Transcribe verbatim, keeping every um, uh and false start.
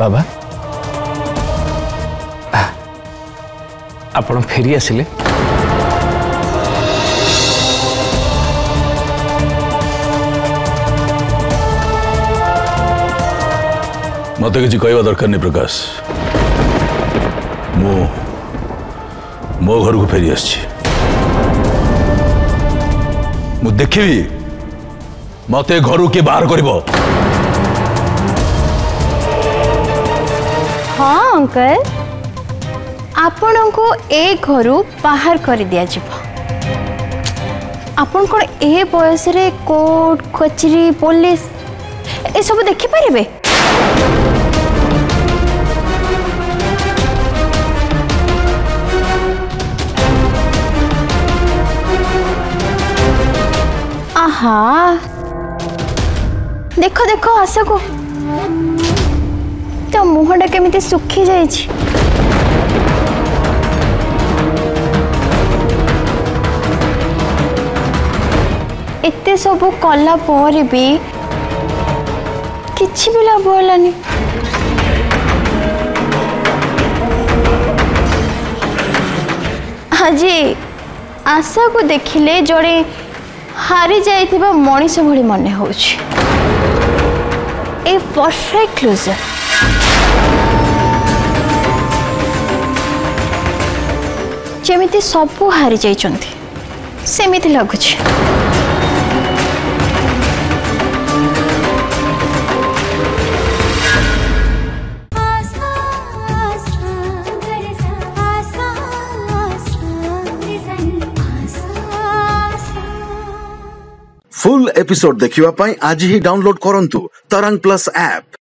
बाबा आपण फेरी आसिले मत किसी कहवा दरकार नहीं प्रकाश मो मो घर को फेरी आसछि देखी मत घर किए बाहर करबो। हाँ अंकल आपण को ए घर बाहर कर दिया आपण कौन ए बयस रे कोर्ट कचेरी पुलिस ए सब देखि पारिबे। हाँ देखो देखो आशा को तो मुहटा केमी सुखी जा सबू कला भी किसी भी लाभ हलानी आज आशा को देखिले जोड़े हारी जाइथिबा मनीष भली मने होउछि ए परफेक्ट क्लोजर। जेमिति सबू हारी जाइछन्थि सेमिति लगुछि। फुल एपिसोड देखिवा पाई आज ही डाउनलोड करंतु तरंग प्लस ऐप।